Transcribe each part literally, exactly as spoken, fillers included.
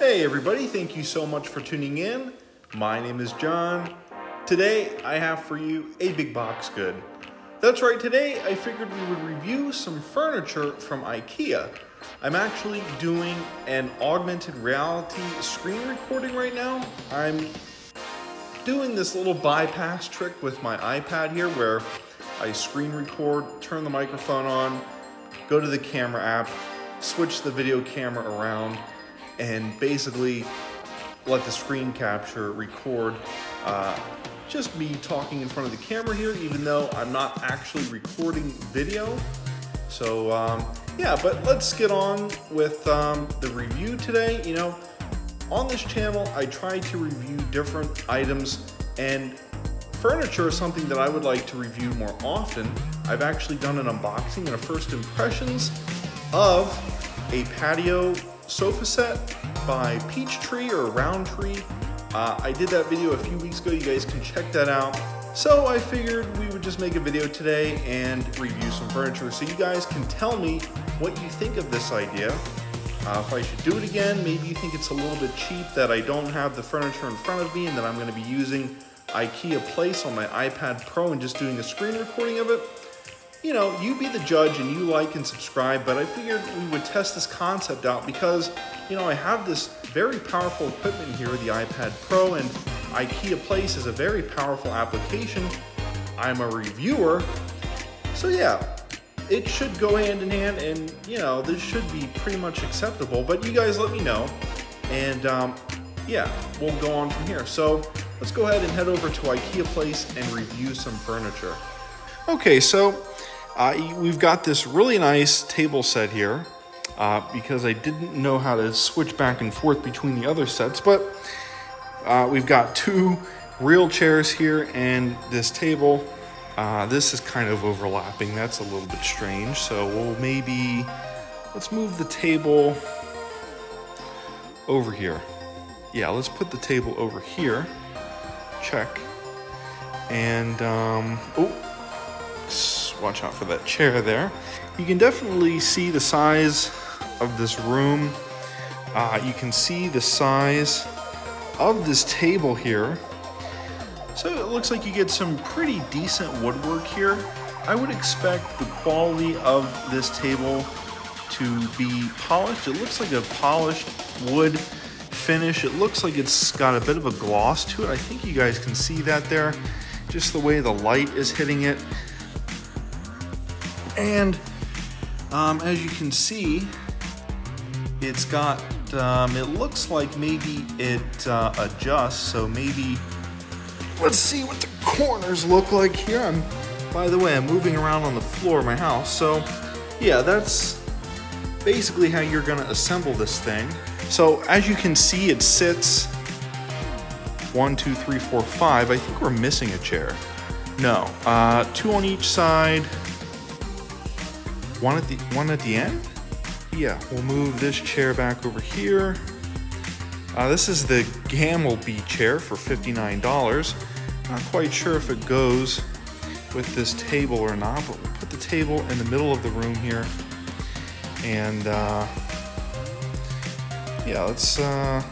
Hey everybody, thank you so much for tuning in. My name is John. Today I have for you a big box good. That's right, today I figured we would review some furniture from IKEA. I'm actually doing an augmented reality screen recording right now. I'm doing this little bypass trick with my iPad here where I screen record, turn the microphone on, go to the camera app, switch the video camera around, and basically let the screen capture record uh, just me talking in front of the camera here, even though I'm not actually recording video. So um, yeah, but let's get on with um, the review today. You know, on this channel, I try to review different items, and furniture is something that I would like to review more often. I've actually done an unboxing and a first impressions of a patio sofa set by Peachtree or Roundtree. Uh, I did that video a few weeks ago. You guys can check that out. So I figured we would just make a video today and review some furniture so you guys can tell me what you think of this idea. Uh, if I should do it again, maybe you think it's a little bit cheap that I don't have the furniture in front of me and that I'm gonna be using IKEA Place on my iPad Pro and just doing a screen recording of it. You know, you be the judge and you like and subscribe, but I figured we would test this concept out because, you know, I have this very powerful equipment here, the iPad Pro, and IKEA Place is a very powerful application. I'm a reviewer, so yeah, it should go hand in hand, and, you know, this should be pretty much acceptable, but you guys let me know, and um, yeah, we'll go on from here. So let's go ahead and head over to IKEA Place and review some furniture. Okay, so Uh, we've got this really nice table set here uh, because I didn't know how to switch back and forth between the other sets, but uh, we've got two real chairs here and this table. Uh, this is kind of overlapping. That's a little bit strange. So we'll maybe, let's move the table over here. Yeah, let's put the table over here. Check. And, um, oh. Watch out for that chair there. You can definitely see the size of this room. Uh, you can see the size of this table here. So it looks like you get some pretty decent woodwork here. I would expect the quality of this table to be polished. It looks like a polished wood finish. It looks like it's got a bit of a gloss to it. I think you guys can see that there, just the way the light is hitting it. And um, as you can see, it's got, um, it looks like maybe it uh, adjusts. So maybe, let's see what the corners look like here. I'm, by the way, I'm moving around on the floor of my house. So yeah, that's basically how you're gonna assemble this thing. So as you can see, it sits one, two, three, four, five. I think we're missing a chair. No, uh, two on each side. One at the one at the end? Yeah, we'll move this chair back over here. Uh, this is the Gamble B chair for fifty-nine dollars. Not quite sure if it goes with this table or not, but we'll put the table in the middle of the room here. And uh, yeah, let's uh,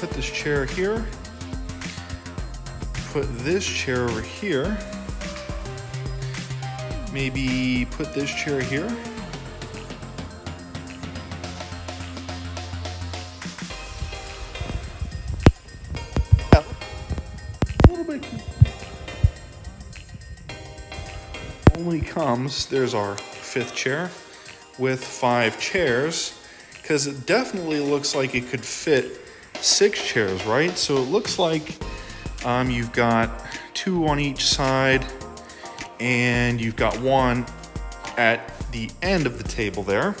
put this chair here. Put this chair over here. Maybe put this chair here. Yeah. A little bit. Only comes, there's our fifth chair with five chairs, because it definitely looks like it could fit six chairs, right? So it looks like um, you've got two on each side, and you've got one at the end of the table there.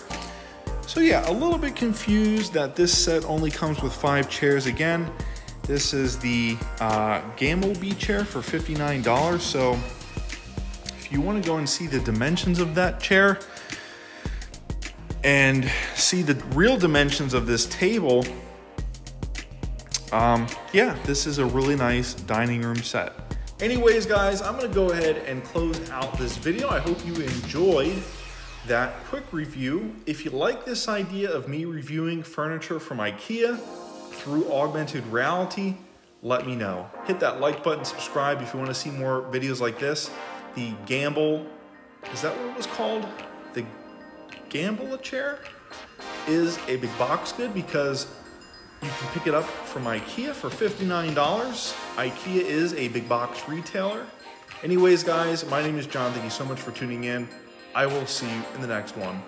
So yeah, a little bit confused that this set only comes with five chairs. Again, this is the uh, Gamble B chair for fifty-nine dollars. So if you want to go and see the dimensions of that chair and see the real dimensions of this table, um, yeah, this is a really nice dining room set. Anyways, guys, I'm gonna go ahead and close out this video. I hope you enjoyed that quick review. If you like this idea of me reviewing furniture from IKEA through augmented reality, let me know. Hit that like button, subscribe if you want to see more videos like this. The Gamble, is that what it was called? The Gamble chair is a big box good because you can pick it up from IKEA for fifty-nine dollars. IKEA is a big box retailer. Anyways, guys, my name is John. Thank you so much for tuning in. I will see you in the next one.